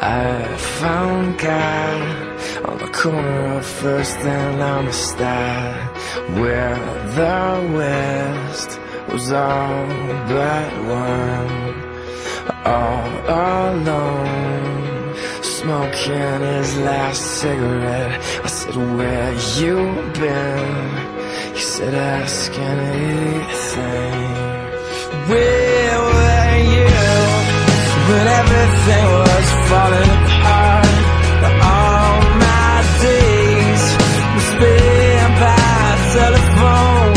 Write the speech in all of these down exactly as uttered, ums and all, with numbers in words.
I found God on the corner of First and Amistad, where the West was all but one. All alone, smoking his last cigarette. I said, where you been? He said, ask anything. Where were you when everything was falling apart? All my days were spent by telephone.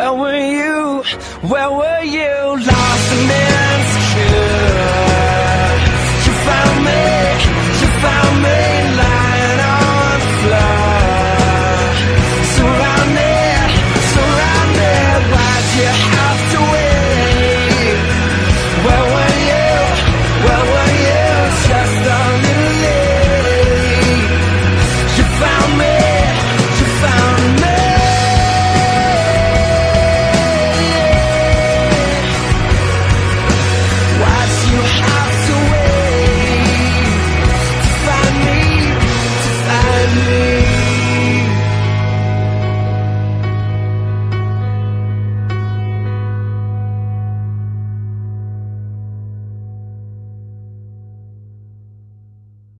Where were you? Where were